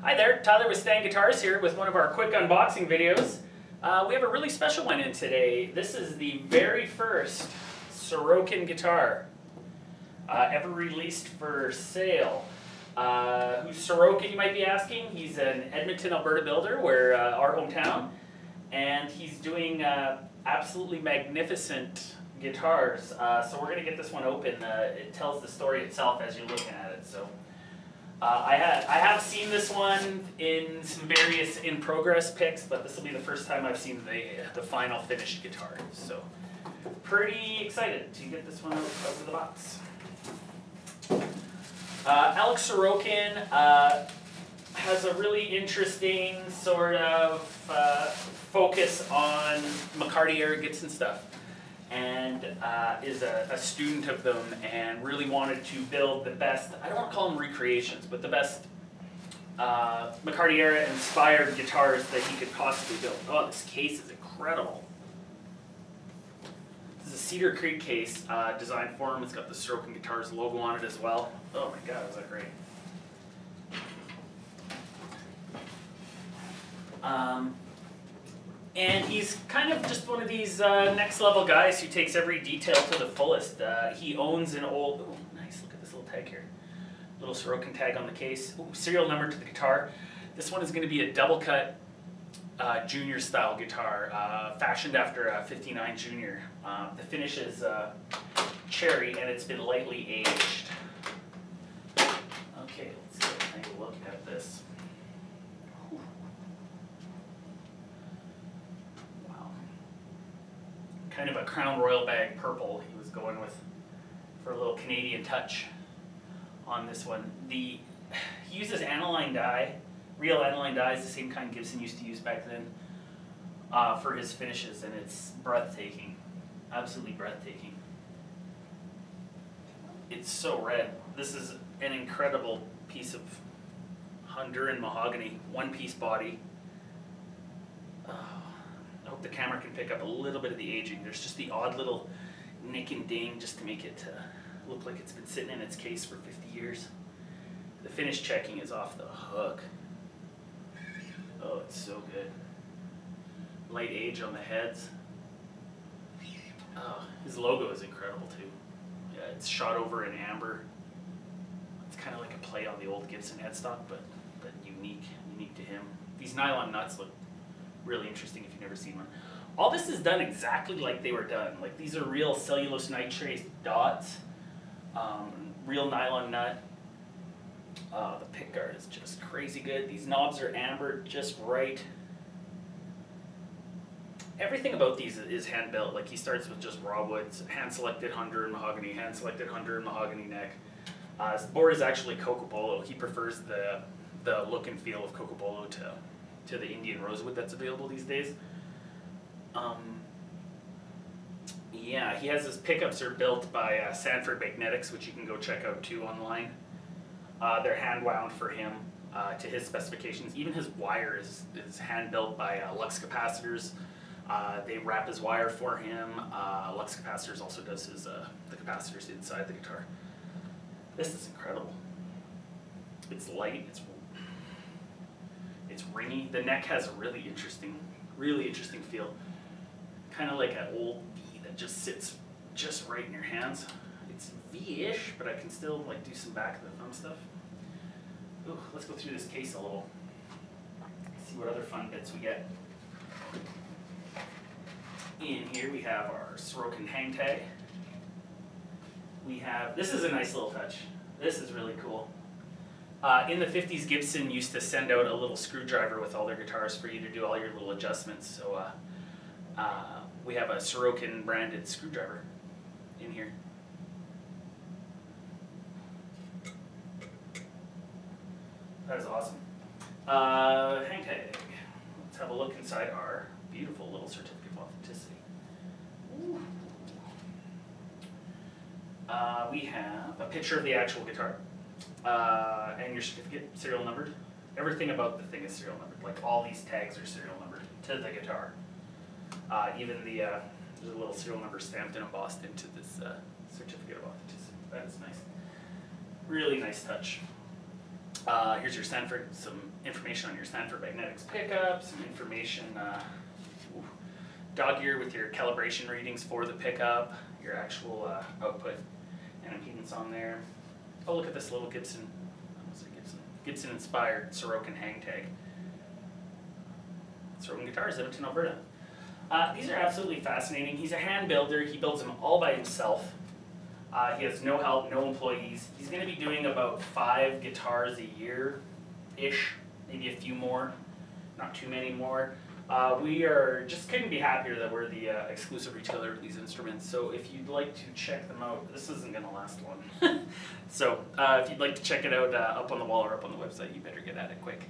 Hi there, Tyler with Stang Guitars here with one of our quick unboxing videos. We have a really special one in today. This is the very first Sorokin guitar ever released for sale. Who's Sorokin, you might be asking? He's an Edmonton, Alberta builder, where our hometown, and he's doing absolutely magnificent guitars. So we're going to get this one open. It tells the story itself as you're looking at it. So. I have seen this one in some various in-progress picks, but this will be the first time I've seen the final finished guitar. So, pretty excited to get this one out of the box. Alex Sorokin has a really interesting sort of focus on McCarty, Eric stuff, and is a student of them and really wanted to build the best, I don't want to call them recreations, but the best McCarty era inspired guitars that he could possibly build. Oh, this case is incredible. This is a Cedar Creek case designed for him. It's got the Sorokin Guitars logo on it as well. Oh my god, is that great. And he's kind of just one of these next level guys who takes every detail to the fullest. He owns an old, ooh, nice, look at this little tag here. Little Sorokin tag on the case. Ooh, serial number to the guitar. This one is going to be a double cut junior style guitar, fashioned after a 59 junior. The finish is cherry and it's been lightly aged. Okay, let's take a look at this. Kind of a Crown Royal bag purple he was going with for a little Canadian touch on this one. He uses aniline dye, real aniline dye is the same kind Gibson used to use back then for his finishes, and it's breathtaking, absolutely breathtaking. It's so red. This is an incredible piece of Honduran mahogany, one-piece body. I hope the camera can pick up a little bit of the aging. There's just the odd little nick and ding just to make it look like it's been sitting in its case for 50 years. The finish checking is off the hook. Oh, it's so good. Light age on the heads. Oh, his logo is incredible too. Yeah, it's shot over in amber. It's kind of like a play on the old Gibson headstock, but unique to him. These nylon nuts look really interesting if you've never seen one. All this is done exactly like they were done. Like, these are real cellulose nitrate dots, real nylon nut. The pick guard is just crazy good. These knobs are ambered just right. Everything about these is hand built. Like, he starts with just raw woods, hand selected Honduran mahogany, hand selected Honduran mahogany neck. This board is actually Cocobolo. He prefers the look and feel of Cocobolo to the Indian rosewood that's available these days. Yeah, he has his pickups are built by Sanford Magnetics, which you can go check out too online. They're hand wound for him to his specifications. Even his wire is hand built by Lux Capacitors. They wrap his wire for him. Lux Capacitors also does his the capacitors inside the guitar. This is incredible. It's light. It's ringy. The neck has a really interesting feel. Kind of like an old V that just sits just right in your hands. It's V-ish, but I can still like do some back of the thumb stuff. Ooh, let's go through this case a little. See what other fun bits we get. In here we have our Sorokin hang tag. This is a nice little touch. This is really cool. In the 50s, Gibson used to send out a little screwdriver with all their guitars for you to do all your little adjustments. So we have a Sorokin branded screwdriver in here. That is awesome. Hang tag. Let's have a look inside our beautiful little certificate of authenticity. Ooh. We have a picture of the actual guitar. And your certificate, serial numbered. Everything about the thing is serial numbered. Like, all these tags are serial numbered to the guitar. Even the little serial number stamped and embossed into this certificate of authenticity. That is nice. Really nice touch. Here's your Sanford, some information on your Sanford Magnetics pickup, some information, dog ear with your calibration readings for the pickup, your actual output and impedance on there. Oh, look at this little Gibson, Gibson inspired Sorokin hang tag. Sorokin Guitars, Edmonton, Alberta. These are absolutely fascinating. He's a hand builder. He builds them all by himself. He has no help, no employees. He's going to be doing about 5 guitars a year-ish, maybe a few more, not too many more. We are just couldn't be happier that we're the exclusive retailer of these instruments. So if you'd like to check them out, this isn't going to last long. So if you'd like to check it out up on the wall or up on the website, you better get at it quick.